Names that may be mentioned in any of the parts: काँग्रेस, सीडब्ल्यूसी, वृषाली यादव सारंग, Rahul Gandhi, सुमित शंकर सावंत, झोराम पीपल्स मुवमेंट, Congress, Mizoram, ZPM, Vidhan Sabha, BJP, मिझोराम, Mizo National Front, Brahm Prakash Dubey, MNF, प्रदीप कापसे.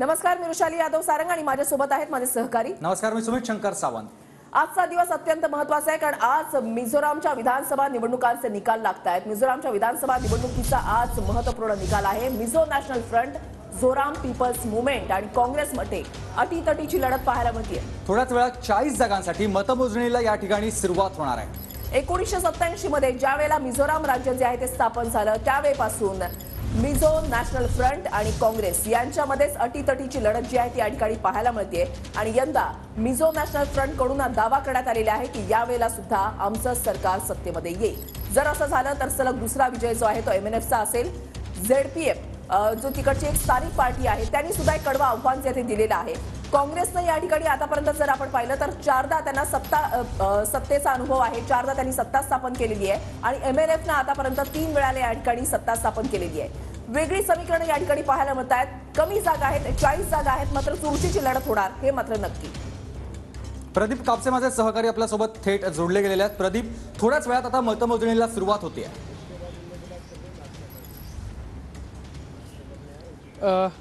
नमस्कार, मी वृषाली यादव सारंग आणि माझ्यासोबत आहेत माझे सहकारी. नमस्कार, मी सुमित शंकर सावंत. आजचा दिवस अत्यंत महत्त्वाचा आहे कारण आज मिझोरामच्या विधानसभा निवडणुकांचे निकाल लागतात. मिझोरामच्या विधानसभा निवडणुकीचा आज महत्त्वपूर्ण निकाल आहे. Mizo national front, झोराम पीपल्स मुवमेंट आणि काँग्रेस मध्ये अटीतटीची लढत पाहायला मिळते. थोड्याच वेळात 40 जागांसाठी मतमोजणीला या ठिकाणी सुरुवात होणार आहे. 1987 मध्ये ज्यावेळेला मिझोराम राज्य जे आहे ते स्थापन झालं त्यावेळेपासून मिझो नॅशनल फ्रंट आणि काँग्रेस यांच्यामध्येच अटीतटीची लढत जी आहे ती या ठिकाणी पाहायला मिळते. आणि यंदा मिझो नॅशनल फ्रंट कडून दावा करण्यात आलेला आहे की यावेळेला सुद्धा आमचं सरकार सत्तेमध्ये येईल. जर असं झालं तर सलग दुसरा विजय जो आहे तो MNF चा असेल. ZPM जो तिकडची एक स्थानिक पार्टी आहे त्यांनी सुद्धा एक कडवं आव्हान जे ते दिलेलं आहे. काँग्रेसने या ठिकाणी आतापर्यंत जर आपण पाहिलं तर चारदा त्यांना सत्तेचा अनुभव आहे. चारदा त्यांनी सत्ता स्थापन केलेली आहे आणि MNFने आतापर्यंत 3 वेळाला या ठिकाणी सत्ता स्थापन केलेली आहे. वेगळी समीकरण या ठिकाणी पाहायला मिळत आहेत. कमी जागा आहेत, 40 जागा आहेत, मात्र चुरशीची लढत होणार हे मात्र नक्की. प्रदीप कापसे माझे सहकारी आपल्यासोबत थेट जोडले गेलेले आहेत. प्रदीप, थोड्याच वेळात आता मतमोजणीला सुरुवात होते.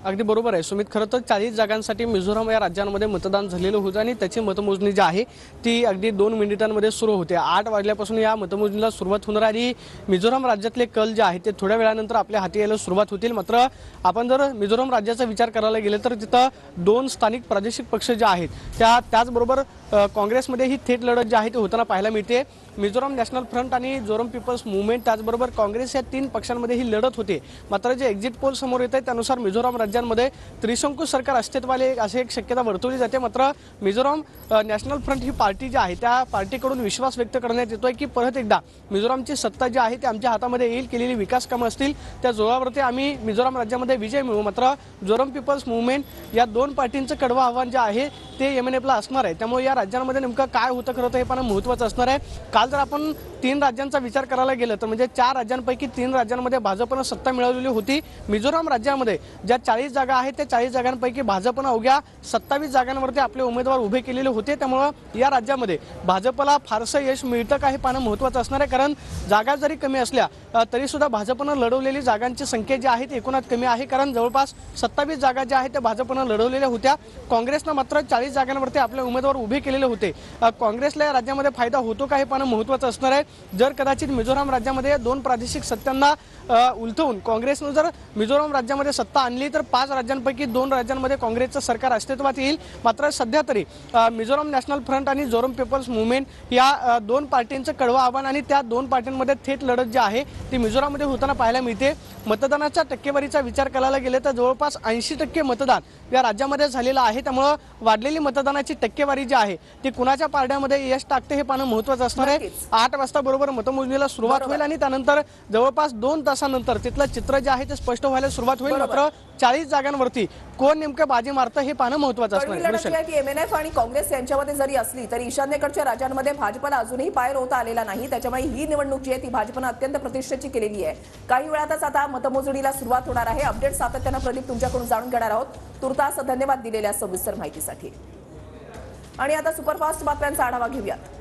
अगदी बरोबर आहे सुमित. खरं तर 40 जागांसाठी मिझोराम या राज्यांमध्ये मतदान झालेलं होतं आणि त्याची मतमोजणी जी आहे ती अगदी 2 मिनिटांमध्ये सुरू होते. 8 वाजल्यापासून या मतमोजणीला सुरुवात होणार आणि मिझोराम राज्यातले कल जे आहेत ते थोड्या वेळानंतर आपल्या हाती यायला सुरुवात होतील. मात्र आपण जर मिझोराम राज्याचा विचार करायला गेलं तर तिथं 2 स्थानिक प्रादेशिक पक्ष जे आहेत त्याचबरोबर काँग्रेसमध्ये ही थेट लढत जी आहे ती होताना पाहायला मिळते. मिझोराम नॅशनल फ्रंट आणि झोराम पीपल्स मुवमेंट त्याचबरोबर काँग्रेस या 3 पक्षांमध्ये ही लढत होते. मात्र जे एक्झिट पोल समोर येत आहेत त्यानुसार मिझोराम राज्यांमध्ये त्रिशंकू सरकार अस्तित्वाला अशी एक शक्यता वर्तवली जाते. मात्र मिझोराम नॅशनल फ्रंट ही पार्टी जी आहे त्या पार्टीकडून विश्वास व्यक्त करण्यात येतोय की परत एकदा मिझोरामची सत्ता जी आहे ती आमच्या हातामध्ये येईल. केलेली विकास कामं असतील त्या जोरावरती आम्ही मिझोराम राज्यामध्ये विजय मिळवू. मात्र झोराम पीपल्स मुवमेंट या 2 पार्टींचं कडवं आव्हान जे आहे ते MNFला असणार आहे. त्यामुळे या राज्यांमध्ये नेमकं काय होतं खरं तर हे पण महत्त्वाचं असणार आहे. काल जर आपण 3 राज्यांचा विचार करायला गेलं तर म्हणजे 4 राज्यांपैकी 3 राज्यांमध्ये भाजपनं सत्ता मिळवलेली होती. मिझोराम राज्यामध्ये ज्या 40 जागा आहेत त्या 40 जागांपैकी भाजपनं अवघ्या 27 जागांवरती आपले उमेदवार उभे केलेले होते. त्यामुळं या राज्यामध्ये भाजपला फारसं यश मिळतं का हे पाहणं महत्त्वाचं असणार आहे. कारण जागा जरी कमी असल्या तरीसुद्धा भाजपनं लढवलेली जागांची संख्या जी आहे ती एकूणात कमी आहे. कारण जवळपास 27 जागा ज्या आहेत त्या भाजपनं लढवलेल्या होत्या. काँग्रेसनं मात्र 40 जागांवरती आपले उमेदवार उभे केलेले होते. काँग्रेसला या राज्यामध्ये फायदा होतो का हे पाहणं महत्त्वाचं असणार आहे. जर कदाचित मिझोराम राज्यामध्ये या 2 प्रादेशिक सत्तांना उलथवून काँग्रेसनं जर मिझोराम राज्यामध्ये सत्ता आणली तर 5 राज्यांपैकी 2 राज्यांमध्ये काँग्रेसचं सरकार अस्तित्वात येईल. मात्र सध्या तरी मिझोराम नॅशनल फ्रंट आणि झोराम पीपल्स मुवमेंट या 2 पार्टींचं कडवं आव्हान आणि त्या 2 पार्टींमध्ये थेट लढत जी आहे ती मिझोराममध्ये होताना पाहायला मिळते. मतदानाच्या टक्केवारीचा विचार करायला गेलं तर जवळपास 80% मतदान या राज्यामध्ये झालेलं आहे. त्यामुळं वाढलेली मतदानाची टक्केवारी जी आहे ती कुणाच्या पारड्यामध्ये यश टाकते हे पाहणं महत्त्वाचं असणार आहे. 8 वाजता बरोबर मतमोजणीला सुरुवात होईल आणि त्यानंतर जवळपास 2 तासानंतर तिथलं चित्र जे आहे ते स्पष्ट व्हायला सुरुवात होईल. मात्र 40 जागांवरती कोण नेमकं बाजी मारतं हे पाहणं महत्त्वाचं असणार. MNF आणि काँग्रेस यांच्यामध्ये जरी असली तरी ईशान्येकडच्या राज्यांमध्ये भाजपला अजूनही पाय रोवता आलेला नाही. त्याच्यामुळे ही निवडणूक जी आहे ती भाजपनं अत्यंत प्रतिष्ठेची केलेली आहे. काही वेळातच आता मतमोजणीला सुरुवात होणार आहे. अपडेट सातत्यानं प्रदीप तुमच्याकडून जाणून घेणार आहोत. तुर्तास धन्यवाद दिलेल्या सविस्तर माहितीसाठी. आणि आता सुपरफास्ट बातम्यांचा आढावा घेऊयात.